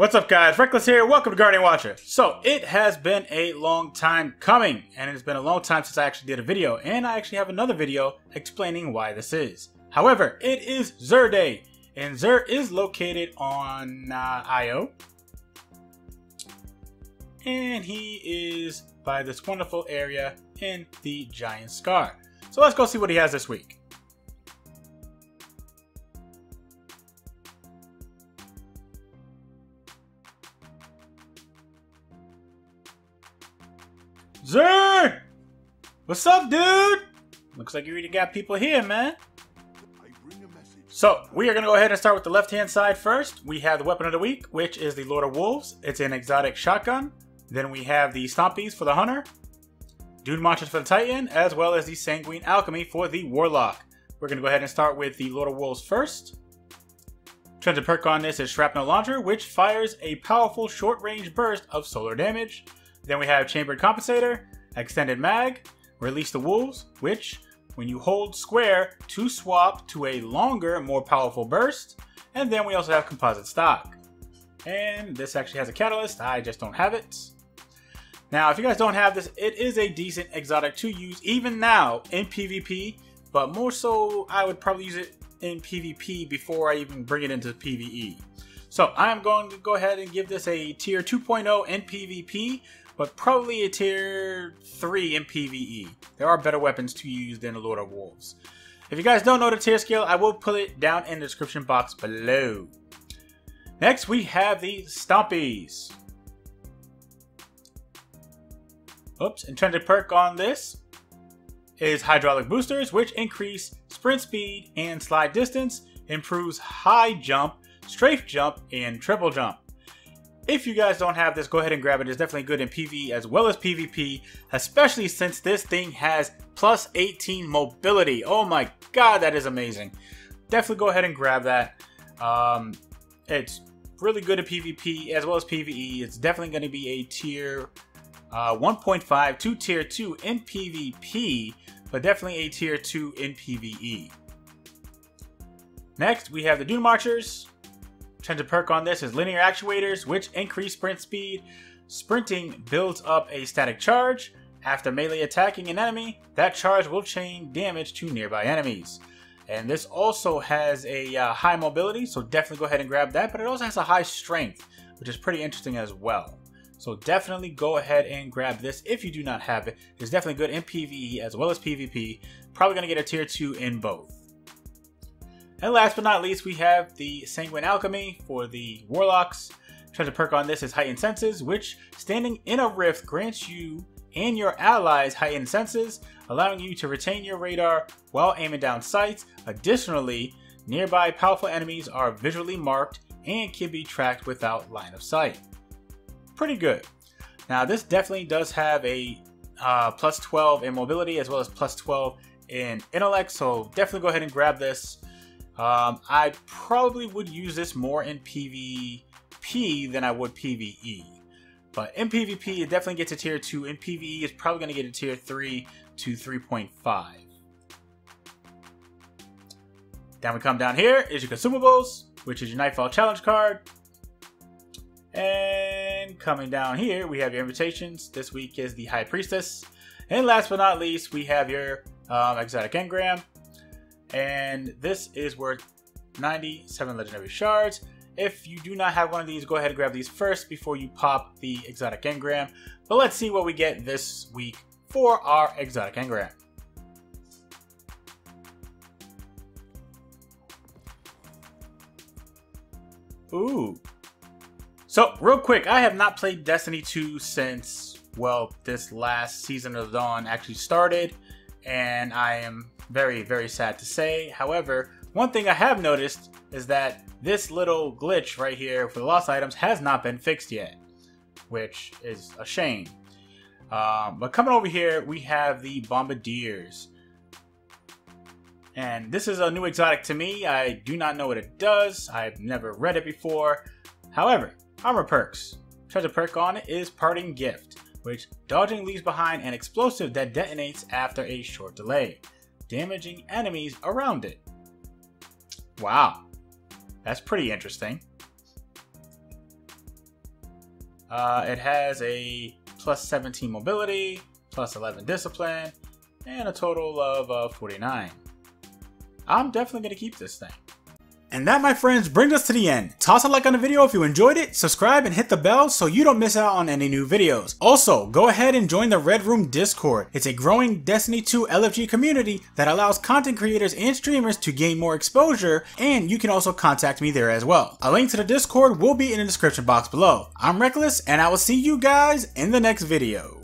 What's up guys, Reckless here, welcome to Guardian Watcher. So it has been a long time coming, and it's been a long time since I actually did a video, and I actually have another video explaining why this is. However, it is Xur Day, and Xur is located on IO, and he is by this wonderful area in the Giant Scar. So let's go see what he has this week. Xur! What's up, dude? Looks like you already got people here, man. I bring a message. So, we are going to go ahead and start with the left-hand side first. We have the weapon of the week, which is the Lord of Wolves. It's an exotic shotgun. Then we have the Stompies for the Hunter, Dune Marchers for the Titan, as well as the Sanguine Alchemy for the Warlock. We're going to go ahead and start with the Lord of Wolves first. Trended perk on this is Shrapnel Launcher, which fires a powerful short-range burst of solar damage. Then we have Chambered Compensator, Extended Mag, Release the Wolves, which, when you hold square, to swap to a longer, more powerful burst. And then we also have Composite Stock. And this actually has a catalyst, I just don't have it. Now, if you guys don't have this, it is a decent exotic to use, even now, in PvP. But more so, I would probably use it in PvP before I even bring it into PvE. So, I'm going to go ahead and give this a tier 2.0 in PvP, but probably a tier 3 in PvE. There are better weapons to use than the Lord of Wolves. If you guys don't know the tier scale, I will put it down in the description box below. Next, we have the Stompies. Oops, intrinsic perk on this is Hydraulic Boosters, which increase sprint speed and slide distance, improves high jump, strafe jump, and triple jump. If you guys don't have this, go ahead and grab it. It's definitely good in PvE as well as PvP, especially since this thing has plus 18 mobility. Oh my god, that is amazing. Definitely go ahead and grab that. It's really good in PvP as well as PvE. It's definitely going to be a tier 1.5 to tier 2 in PvP, but definitely a tier 2 in PvE. Next, we have the Dune Marchers. Trended perk on this is Linear Actuators, which increase sprint speed. Sprinting builds up a static charge. After melee attacking an enemy, that charge will chain damage to nearby enemies. And this also has a high mobility, so definitely go ahead and grab that. But it also has a high strength, which is pretty interesting as well. So definitely go ahead and grab this if you do not have it. It's definitely good in PvE as well as PvP. Probably going to get a tier 2 in both. And last but not least, we have the Sanguine Alchemy for the Warlocks. Treasure perk on this is Heightened Senses, which standing in a rift grants you and your allies Heightened Senses, allowing you to retain your radar while aiming down sights. Additionally, nearby powerful enemies are visually marked and can be tracked without line of sight. Pretty good. Now this definitely does have a plus 12 in mobility as well as plus 12 in intellect, so definitely go ahead and grab this. I probably would use this more in PvP than I would PvE. But in PvP, it definitely gets a tier 2. In PvE, it's probably going to get a tier 3 to 3.5. Then we come down here is your consumables, which is your Nightfall Challenge card. And coming down here, we have your invitations. This week is the High Priestess. And last but not least, we have your Exotic Engram. And this is worth 97 Legendary Shards. If you do not have one of these, go ahead and grab these first before you pop the Exotic Engram. But let's see what we get this week for our Exotic Engram. Ooh. So, real quick, I have not played Destiny 2 since, well, this last Season of Dawn actually started. And I am very, very sad to say. However, one thing I have noticed is that this little glitch right here for the lost items has not been fixed yet, which is a shame. But coming over here, we have the Bombardiers. And this is a new exotic to me. I do not know what it does. I've never read it before. However, armor perks. Treasure perk on it is Parting Gift, which dodging leaves behind an explosive that detonates after a short delay, damaging enemies around it. Wow, that's pretty interesting. It has a plus 17 mobility, plus 11 discipline, and a total of 49. I'm definitely going to keep this thing. And that, my friends, brings us to the end. Toss a like on the video if you enjoyed it, subscribe and hit the bell so you don't miss out on any new videos. Also, go ahead and join the Red Room Discord. It's a growing Destiny 2 LFG community that allows content creators and streamers to gain more exposure, and you can also contact me there as well. A link to the Discord will be in the description box below. I'm Reckless, and I will see you guys in the next video.